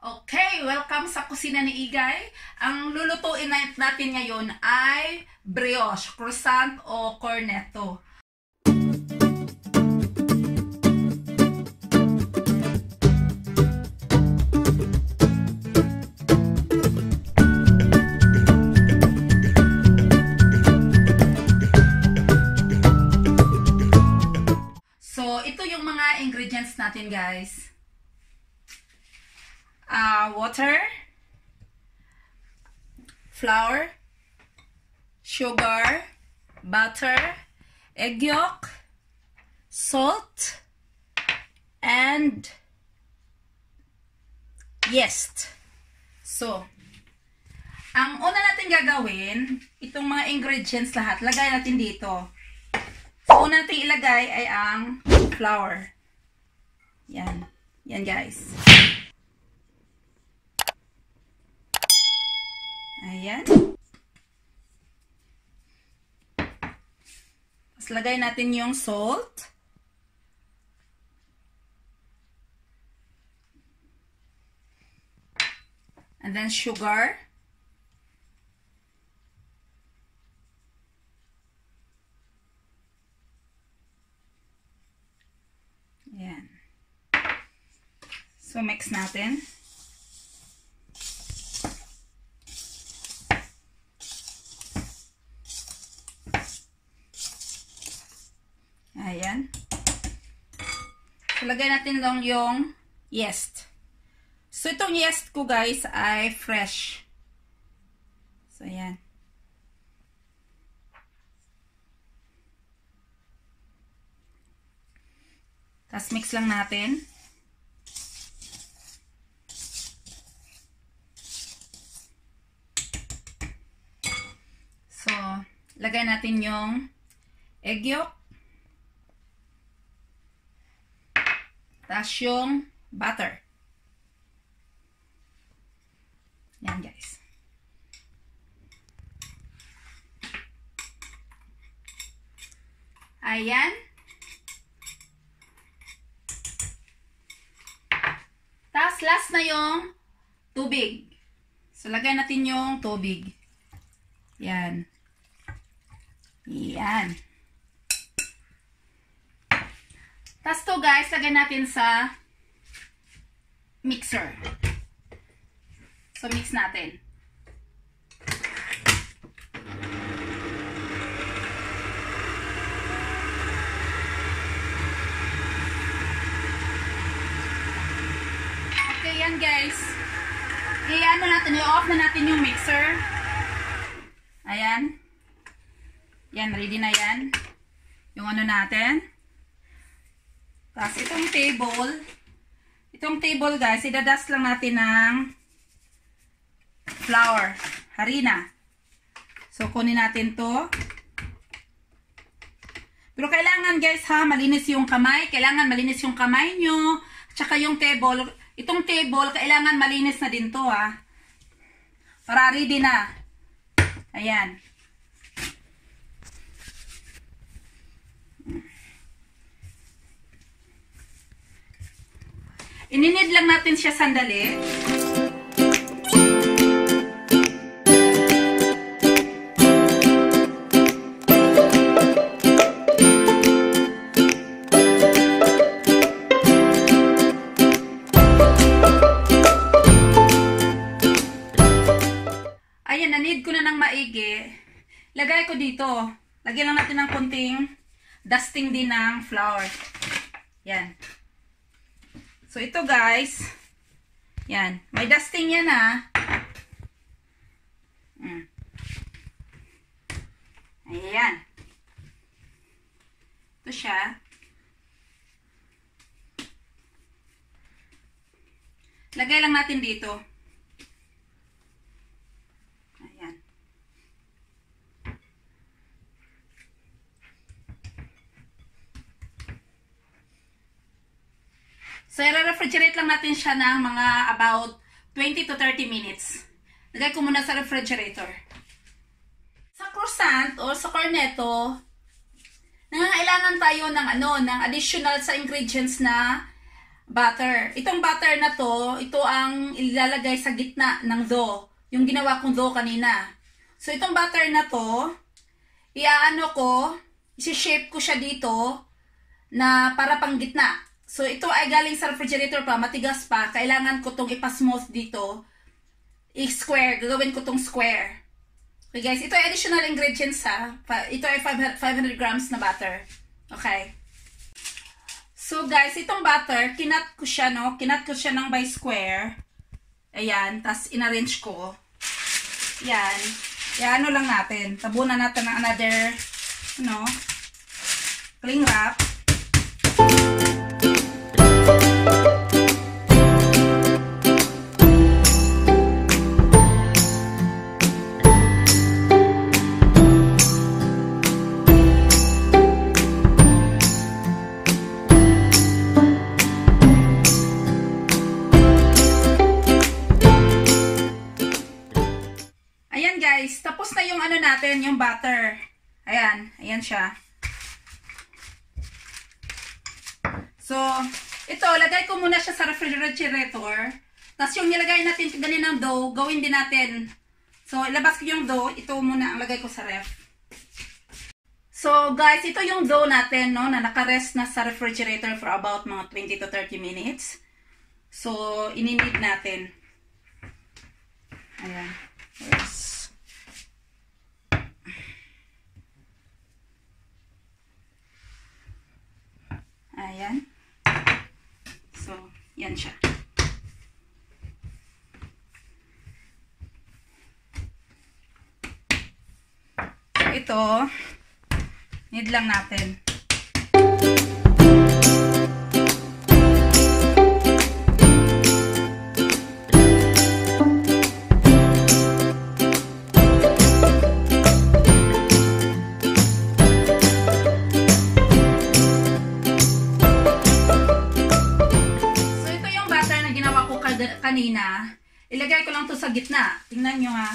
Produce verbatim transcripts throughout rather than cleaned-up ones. Okay, welcome sa kusina ni Eguy. Ang lulutuin natin ngayon ay brioche, croissant o cornetto. So, ito yung mga ingredients natin, guys. Uh, water, flour, sugar, butter, egg yolk, salt, and yeast. So, ang una natin gagawin, itong mga ingredients lahat, lagay natin dito. So, una natin ilagay ay ang flour. Yan. Yan, guys. Ayan. Tapos lagay natin yung salt. And then sugar. Ayan. So mix natin. Ayan. So, lagay natin lang yung yeast. So, itong yeast ko, guys, ay fresh. So, ayan. Tapos, mix lang natin. So, lagay natin yung egg yolk. Tapos yung butter. Yan, guys. Ayan. Tapos last na yung tubig. So, lagay natin yung tubig. Yan. Yan. Tapos to, guys, lagay natin sa mixer. So, mix natin. Okay, yan, guys. I-ano natin, i-off na natin yung mixer. Ayan. Yan, ready na yan. Yung ano natin. Tapos itong table, itong table, guys, idadust lang natin ng flour, harina. So, kunin natin to. Pero kailangan, guys, ha, malinis yung kamay. Kailangan malinis yung kamay nyo. Tsaka yung table, itong table, kailangan malinis na din to, ha. Para ready na. Ayan. Ininid lang natin siya sandali. Ayan, nanid ko na ng maigi. Lagay ko dito. Lagyan lang natin ng konting dusting din ng flour. Yan. So, ito, guys. Yan. May dusting yan, ha. Mm. Ayan. Ito siya. Lagay lang natin dito. Ayan. So, i-refrigerate lang natin siya ng mga about twenty to thirty minutes. Lagay ko muna sa refrigerator. Sa croissant o sa cornetto, nangangailangan tayo ng, ano, ng additional sa ingredients na butter. Itong butter na to, ito ang ilalagay sa gitna ng dough. Yung ginawa kong dough kanina. So, itong butter na to, iaano ko, isi-shape ko siya dito na para pang gitna. So, ito ay galing sa refrigerator pa, matigas pa. Kailangan ko itong ipasmooth dito. I-square. Gagawin ko itong square. Okay, guys. Ito ay additional ingredients, ha. Ito ay five hundred grams na butter. Okay. So, guys, itong butter, kinat ko siya, no? Kinat ko siya ng by square. Ayan. Tapos, inarrange ko. Ayan. Ayan, ano lang natin. Tabunan natin ng another, ano, cling wrap. Tapos na yung ano natin, yung butter. Ayan, ayan siya. So, ito, lagay ko muna siya sa refrigerator. Tapos yung nilagay natin kanina ng dough, gawin din natin. So, ilabas ko yung dough. Ito muna ang lagay ko sa ref. So, guys, ito yung dough natin, no, na nakarest na sa refrigerator for about mga twenty to thirty minutes. So, ininid natin. Ayan. Yes. Ayan. So, yan siya. Ito, need lang natin. Kanina, ilagay ko lang to sa gitna. Tingnan nyo, ha.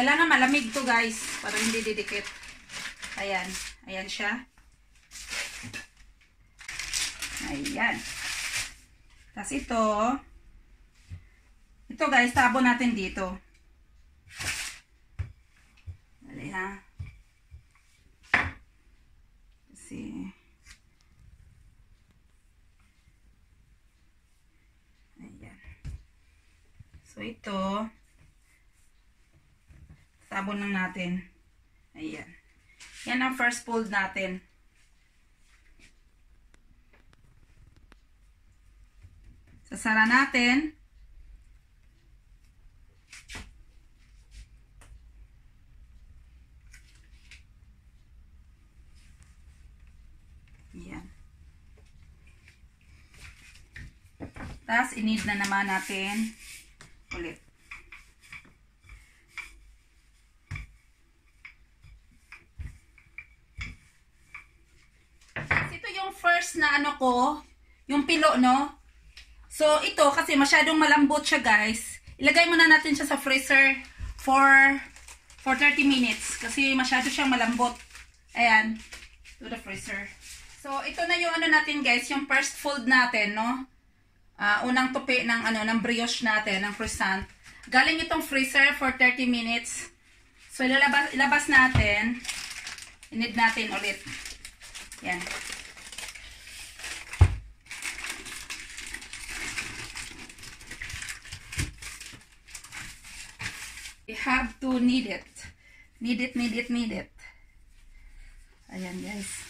Kailangan malamig to, guys, para hindi didikit. Ayan. Ayan siya. Ayan. Tapos ito, ito, guys, tabo natin dito. Dali, ha. Kasi, so, ito, sabon lang natin. Ayan. Yan ang first fold natin. Sasara natin. Ayan. Tapos, inid na naman natin ulit. Ito yung first na ano ko, yung pilo, no? So, ito kasi masyadong malambot siya, guys. Ilagay muna natin siya sa freezer for for thirty minutes kasi masyado siyang malambot. Ayan, to the freezer. So, ito na yung ano natin, guys, yung first fold natin, no? Uh, unang tupi ng ano ng brioche natin, ng croissant. Galing itong freezer for thirty minutes. So ilalabas ilabas natin. Inid natin ulit. Yan. You have to knead it. Knead it, knead it, knead it. Ayan, guys.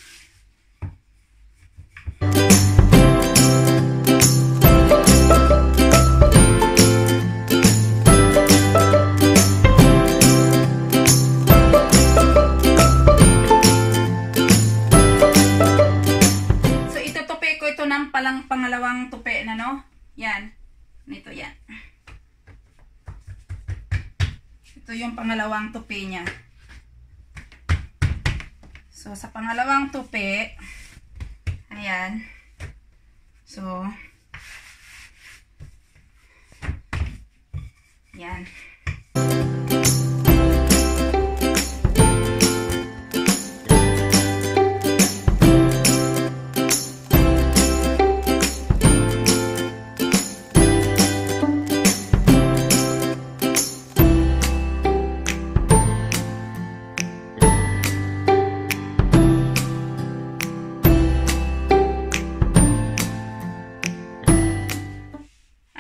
Palang pangalawang tupi na, no? Yan. Nito yan. Ito yung pangalawang tupi niya. So, sa pangalawang tupi, ayan. So, yan.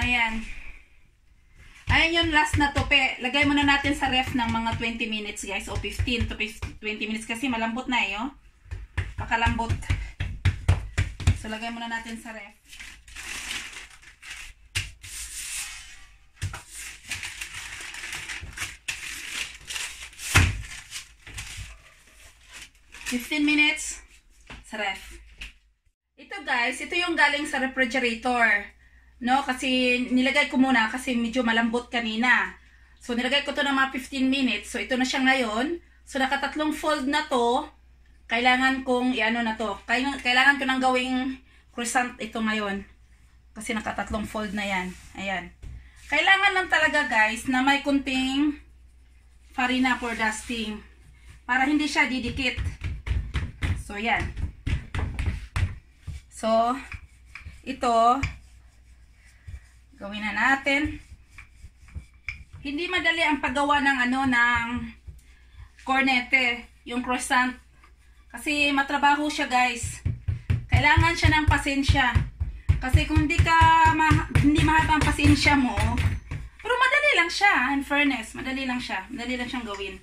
Ayan. Ayan yung last na tope. Lagay muna natin sa ref ng mga twenty minutes guys. O fifteen to twenty minutes kasi malambot na eh. Oh. Pakalambot. So lagay muna natin sa ref. fifteen minutes sa ref. Ito guys, ito yung galing sa refrigerator. No, kasi nilagay ko muna kasi medyo malambot kanina. So nilagay ko to ng mga fifteen minutes. So ito na siya ngayon. So nakatatlong fold na to. Kailangan kong iano na to. Kailangan ko nang gawing croissant ito ngayon. Kasi nakatatlong fold na yan. Ayan. Kailangan lang talaga guys na may kunting farina for dusting. Para hindi siya didikit. So yan. So ito gawin na natin. Hindi madali ang paggawa ng ano ng cornete, yung croissant. Kasi matrabaho siya, guys. Kailangan siya ng pasensya. Kasi kung hindi ka ma hindi mahaba ang pasensya mo, pero madali lang siya, in fairness, madali lang siya. Madali lang siyang gawin.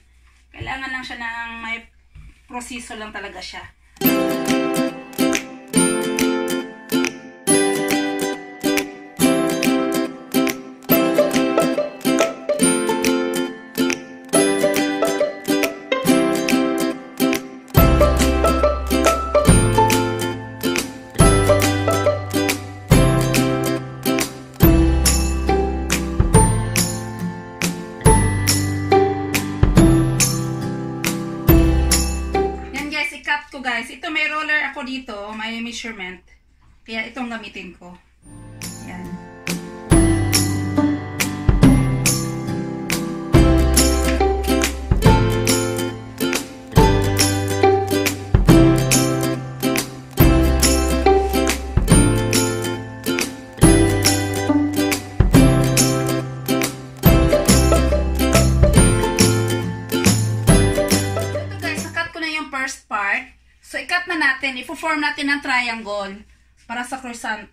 Kailangan lang siya ng may proseso lang talaga siya. Guys, ito may roller ako dito, may measurement. Kaya itong gamitin ko. Ayan. Ito guys, nakat ko na yung first part. So, i-cut na natin. I-form natin ng triangle para sa croissant.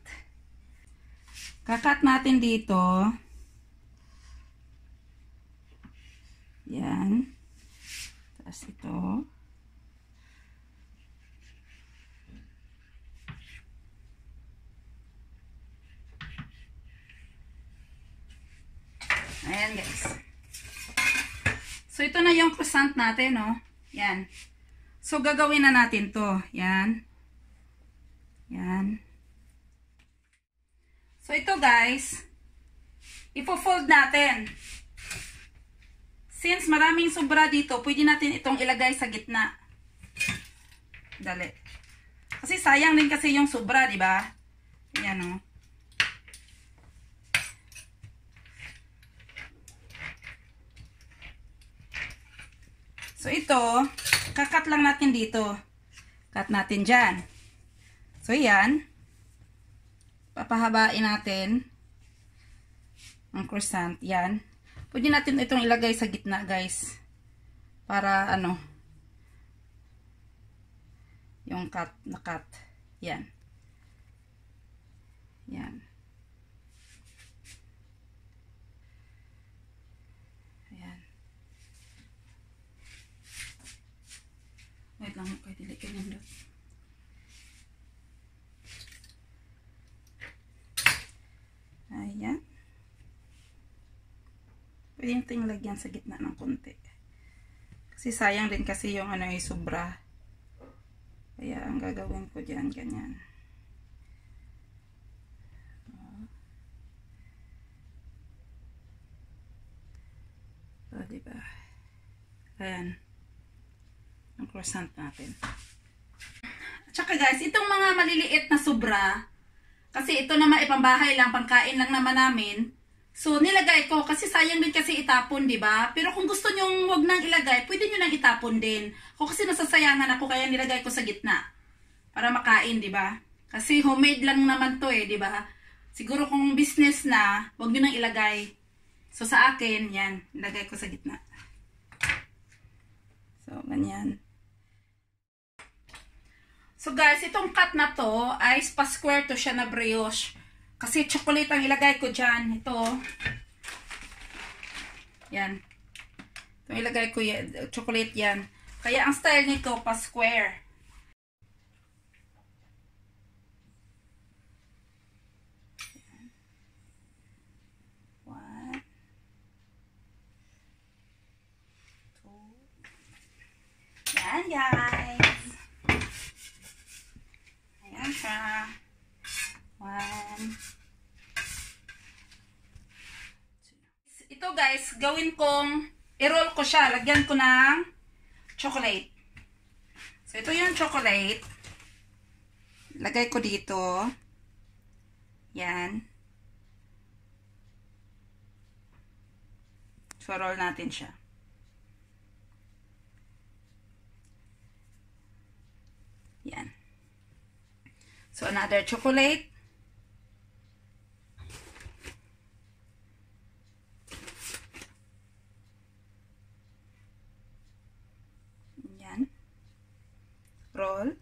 Kakat natin dito. Yan. Tapos ito. Ayan, guys. So, ito na yung croissant natin, no? Yan. So, gagawin na natin to. Yan. Yan. So, ito guys, ipo-fold natin. Since maraming sobra dito, pwede natin itong ilagay sa gitna. Dali. Kasi sayang din kasi yung sobra, di ba? Yan o. So, ito, kakat lang natin dito. Cut natin dyan. So, yan. Papahabain natin ang croissant. Yan. Pwede natin itong ilagay sa gitna, guys. Para, ano, yung cut, na-cut. Yan. Yan. Wait lang, pwede likin yung dot. Ayan. Pwede natin lagyan sa gitna ng konti. Kasi sayang din kasi yung ano yung sobra. Kaya ang gagawin ko dyan, ganyan. So, diba? Ayan. Ang croissant natin. At saka guys, itong mga maliliit na sobra, kasi ito naman ipambahay lang, pangkain lang naman namin. So, nilagay ko, kasi sayang din kasi itapon, di ba? Pero kung gusto nyong wag nang ilagay, pwede nyo nang itapon din. Ako kasi nasasayangan ako, kaya nilagay ko sa gitna. Para makain, di ba? Kasi homemade lang naman to eh, di ba? Siguro kung business na, wag nyo nang ilagay. So, sa akin, yan, nilagay ko sa gitna. So, ganyan. So guys, itong cut na to ay pa-square to siya na brioche. Kasi chocolate ang ilagay ko dyan. Ito. Yan. Ito ilagay ko yan. Chocolate yan. Kaya ang style nito pa square. Guys. Ayan siya. One. Ito guys, gawin kong, i-roll ko siya. Lagyan ko ng chocolate. So, ito yung chocolate. Lagay ko dito. Yan. So, roll natin siya. Yan. So, another chocolate. Yan. Roll.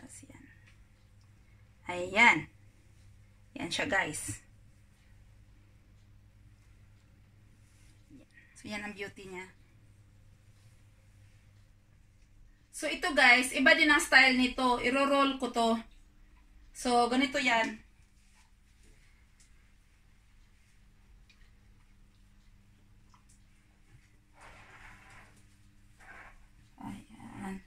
Tapos yan. Ayan. Yan siya, guys. So, yan ang beauty niya. So, ito guys, iba din ang style nito. Iro-roll ko to. So, ganito yan. Ayan.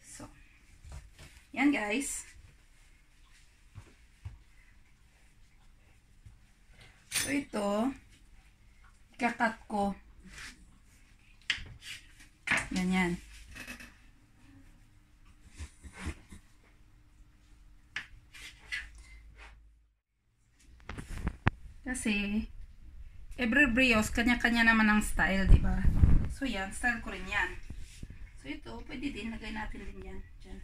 So, yan guys. So, ito. Kakat ko. Ganyan. Kasi every brioche kanya-kanya naman ang style, di ba? So yan, style ko rin yan. So ito, pwede din lagay natin din yan. Diyan.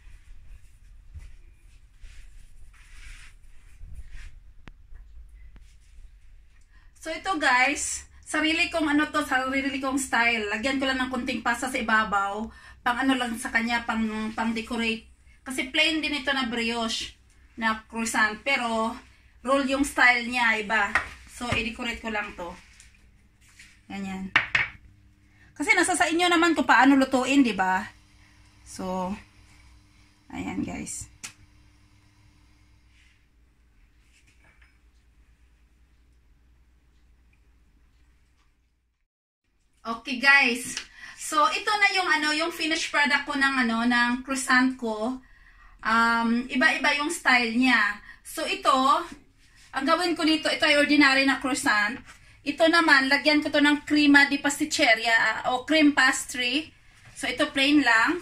So ito guys, sarili kong ano to, sarili kong style. Lagyan ko lang ng kunting pasa sa ibabaw. Pang ano lang sa kanya, pang, pang decorate. Kasi plain din ito na brioche na croissant. Pero roll yung style niya, iba. So, i-decorate ko lang to. Ganyan. Kasi nasa sa inyo naman kung paano lutuin, diba? So, ayan guys. Okay guys. So ito na yung ano, yung finished product ko ng ano, ng croissant ko. Um iba-iba yung style niya. So ito, ang gawin ko nito, ito ay ordinary na croissant. Ito naman, lagyan ko to ng crema di pasticceria uh, o cream pastry. So ito plain lang.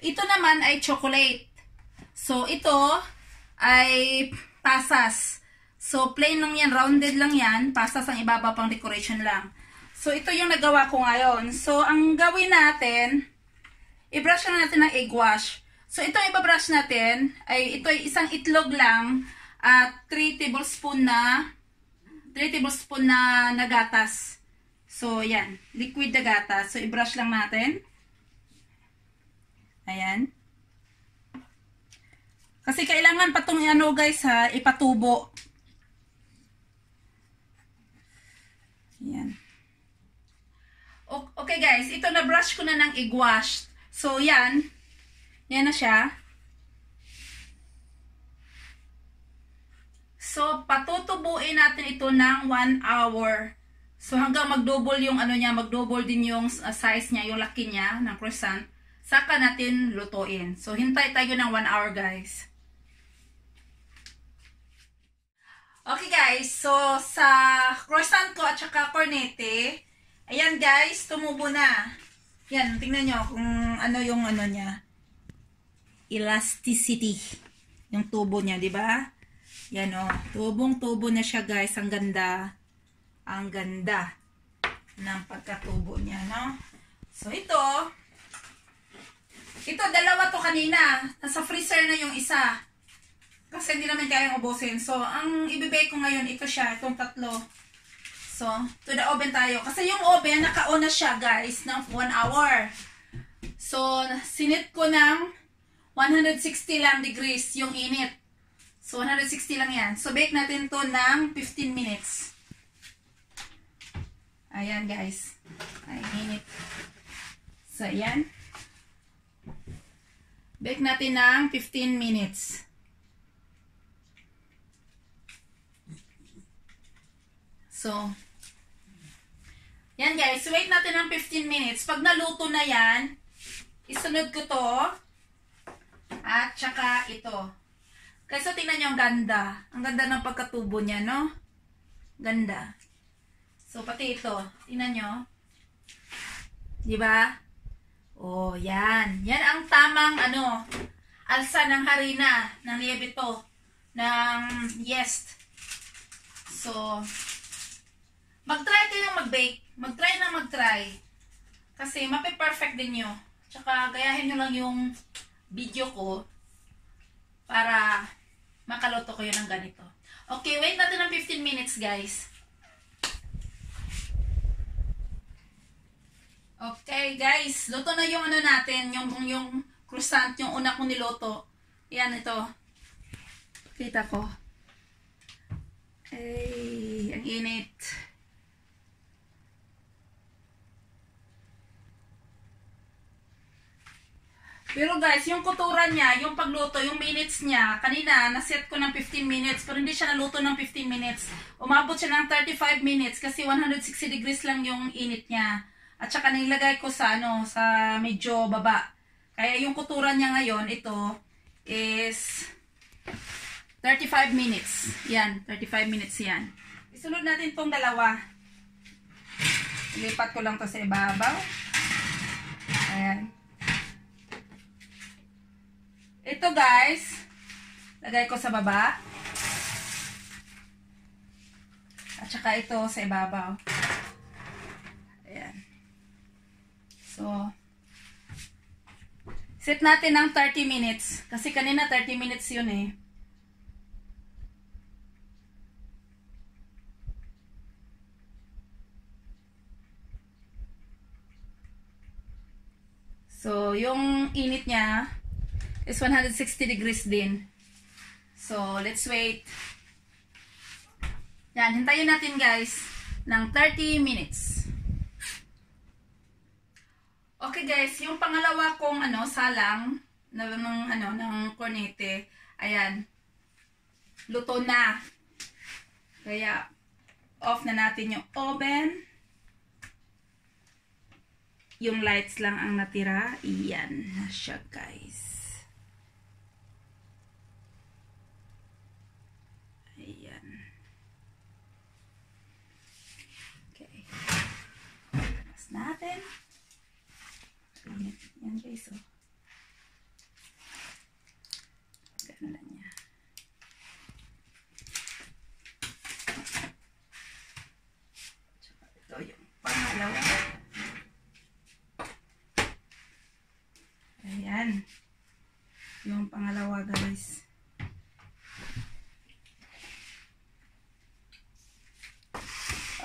Ito naman ay chocolate. So ito ay pasas. So plain lang yan, rounded lang yan, pasas ang ibaba pang decoration lang. So, ito yung nagawa ko ngayon. So, ang gawin natin, i-brush na natin ng egg wash. So, ito i-brush natin, ay ito ay isang itlog lang at three tablespoon na, na gatas. So, yan. Liquid na gatas. So, i-brush lang natin. Ayan. Kasi kailangan pa itong ano guys ha, ipatubo. Ayan. Okay guys, ito na brush ko na ng i-wash. So yan. Yan na siya. So patutubuin natin ito ng one hour. So hanggang mag-double yung ano niya, mag-double din yung uh, size niya, yung laki niya ng croissant. Saka natin lutuin. So hintay tayo ng one hour guys. Okay guys, so sa croissant ko at saka cornete, ayan guys, tumubo na. Yan, tingnan nyo kung ano yung ano niya. Elasticity. Yung tubo niya, di ba? Yan o. Tubong-tubo na siya guys. Ang ganda. Ang ganda ng pagkatubo niya, no? So, ito. Ito, dalawa to kanina. Nasa freezer na yung isa. Kasi hindi naman kayang ubusin. So, ang ibibake ko ngayon, ito siya. Itong tatlo. So, to the oven tayo. Kasi yung oven, naka-on na siya, guys, ng one hour. So, sinit ko ng one hundred sixty lang degrees yung init. So, one hundred sixty lang yan. So, bake natin to ng fifteen minutes. Ayan, guys. Ay, init. So, ayan. Bake natin ng fifteen minutes. So, yan guys, wait natin ng fifteen minutes. Pag naluto na yan, isunod ko to at saka ito. Guys, so tingnan nyo ang ganda. Ang ganda ng pagkatubo niya, no? Ganda. So, pati ito. Tingnan nyo. Diba? Oh, yan. Yan ang tamang, ano, alsa ng harina, ng liebito, ng yeast. So, mag-try kayong mag-bake. Mag-try na mag-try. Kasi mape-perfect din nyo. Tsaka gayahin nyo lang yung video ko para makaloto kayo ng ganito. Okay, wait natin ng fifteen minutes, guys. Okay, guys. Luto na yung ano natin. Yung, yung croissant, yung una kong niloto. Yan, ito. Kita ko. Ay, ang init. Pero guys, yung kutura niya, yung pagluto, yung minutes niya, kanina, naset ko ng fifteen minutes, pero hindi siya naluto ng fifteen minutes. Umabot siya ng thirty-five minutes kasi one hundred sixty degrees lang yung init niya. At saka nilagay ko sa, ano, sa medyo baba. Kaya yung kutura niya ngayon, ito, is thirty-five minutes. Yan, thirty-five minutes yan. Isunod natin tong dalawa. Ilipat ko lang to sa ibabaw. Ayan. Ito guys, lagay ko sa baba. At saka ito sa ibabaw. Ayan. So, set natin ng thirty minutes. Kasi kanina thirty minutes yun eh. So, yung init niya, is one hundred sixty degrees din. So, let's wait. Yan, hintayin natin guys ng thirty minutes. Okay guys, yung pangalawa kong ano, salang na, ng, ano, ng cornete, ayan, luto na. Kaya, off na natin yung oven. Yung lights lang ang natira. Iyan na siya guys. Natin. Yan guys, oh. Ganun lang niya. Tsaka ito yung pangalawa. Ayan. Yung pangalawa guys.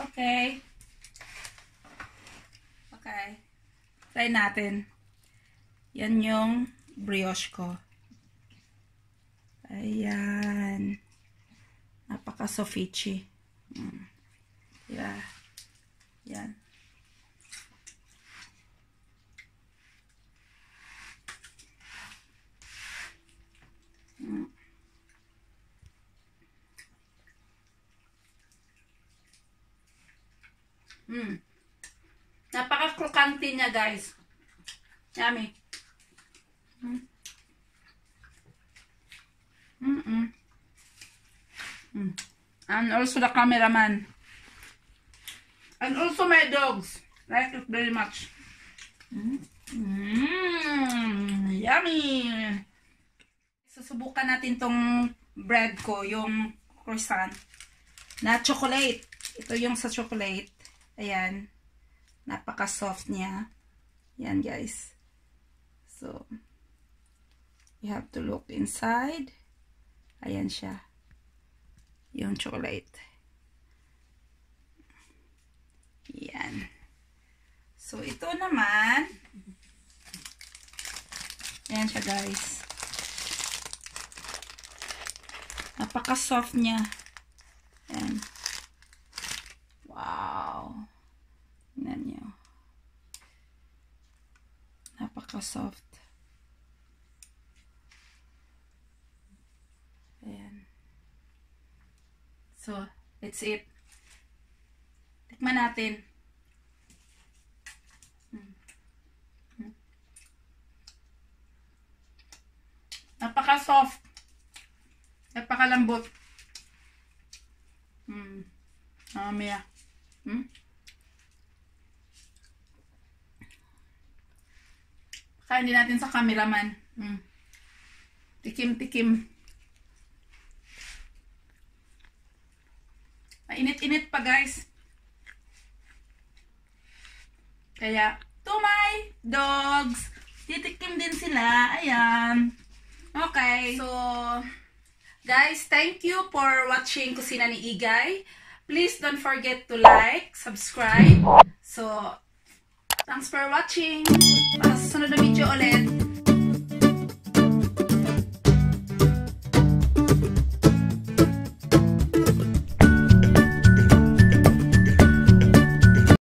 Okay. Okay. Try natin. Yan yung brioche ko. Ayan. Napaka-sofici. Hmm. Diba? Yan. Hmm. Hmm. Napaka-crocante niya, guys. Yummy. Mm. Mm -mm. Mm. And also the cameraman. And also my dogs. Like it very much. Mm. Mm. Yummy. Susubukan natin tong bread ko, yung croissant, na chocolate. Ito yung sa chocolate. Ayan. Napaka-soft niya. Yan, guys. So, you have to look inside. Ayan siya. Yung chocolate. Yan. So, ito naman. Ayan siya, guys. Napaka-soft niya. Ayan. Wow. Tingnan niyo. Napaka-soft. Ayan. So, that's it. Tikman natin. Napaka-soft. Napakalambot. Hmm. Mamaya. Hmm? Kain din natin sa cameraman. Hmm. Tikim-tikim. Mainit-init pa, guys. Kaya, to my dogs. Titikim din sila. Ayan. Okay, so guys, thank you for watching Kusina ni Eguy. Please don't forget to like, subscribe. So, thanks for watching. Sa sunod na video ulit.